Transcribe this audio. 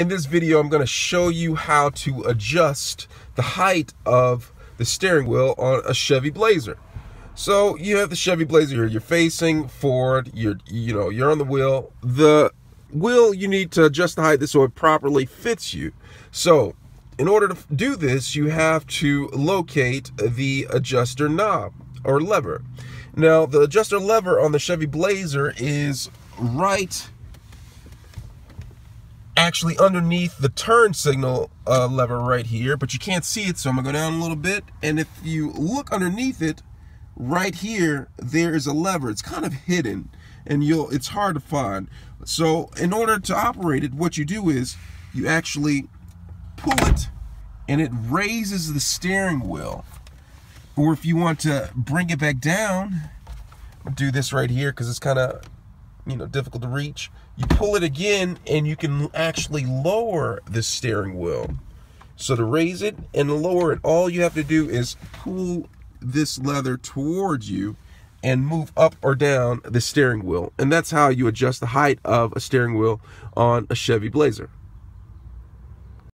In this video, I'm going to show you how to adjust the height of the steering wheel on a Chevy Blazer. So you have the Chevy Blazer here. You're facing forward. You're on the wheel. The wheel, you need to adjust the height so it properly fits you. So in order to do this, you have to locate the adjuster knob or lever. Now, the adjuster lever on the Chevy Blazer is actually underneath the turn signal lever right here, but you can't see it, so I'm gonna go down a little bit, and if you look underneath it right here, there is a lever. It's kind of hidden and it's hard to find. So in order to operate it, what you do is you actually pull it and it raises the steering wheel, or if you want to bring it back down, do this right here because it's kind of difficult to reach. You pull it again and you can actually lower the steering wheel. So to raise it and lower it, all you have to do is pull this lever towards you and move up or down the steering wheel. And that's how you adjust the height of a steering wheel on a Chevy Blazer.